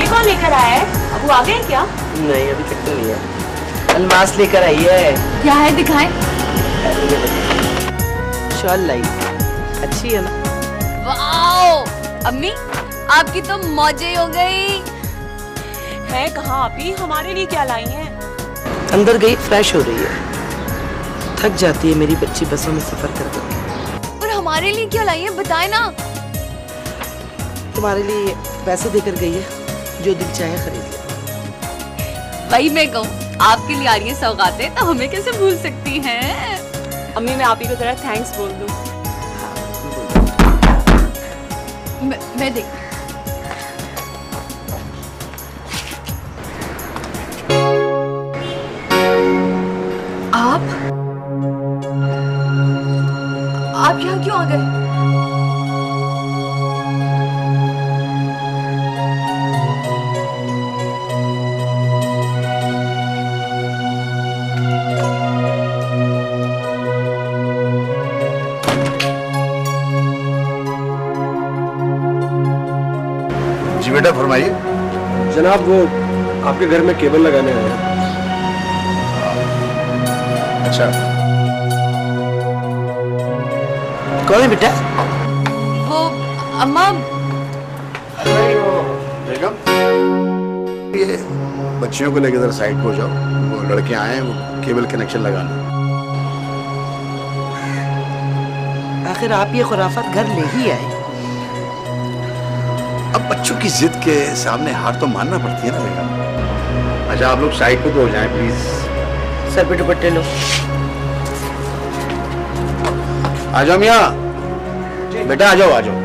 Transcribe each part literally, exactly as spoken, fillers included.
ये कौन लेकर आया है? अब वो आ गए क्या? नहीं, अभी तक तो नहीं है। अलमास लेकर आई है। क्या है दिखाएं? शॉल लाई, अच्छी है ना? वाह, अम्मी आपकी तो मौजे हो गई। है कहाँ आपी? हमारे लिए क्या लाई है? अंदर गई, फ्रेश हो रही है। थक जाती है मेरी बच्ची बसों में सफर करके। पर हमारे लिए क्या लाई है बताए ना? तुम्हारे लिए पैसे देकर गई है, जो दिल चाहे खरीद ले। वही मैं कहूँ, आपके लिए आ रही है सौगातें तो हमें कैसे भूल सकती हैं? अम्मी मैं आप ही को जरा थैंक्स बोल दूँ। मैं, मैं देख आप आप यहाँ क्यों आ गए? बेटा फरमाइए। जनाब वो आपके घर में केबल लगाने आए हैं। अच्छा कौन है बेटा? वो अम्मा। बेगम ये बच्चियों को लेकर जरा साइड हो जाओ, वो लड़के आए हैं वो केबल कनेक्शन लगाने। आखिर आप ये खुराफत घर ले ही आए। अब बच्चों की जिद के सामने हार तो मानना पड़ती है ना बेटा। अच्छा आप लोग साइड पे तो हो जाएं प्लीज। सर पे दुपट्टे लो। आ जाओ मियाँ, बेटा आ जाओ आ जाओ।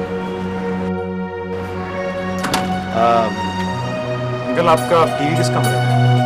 अंकल आपका टीवी किस कमरे में है?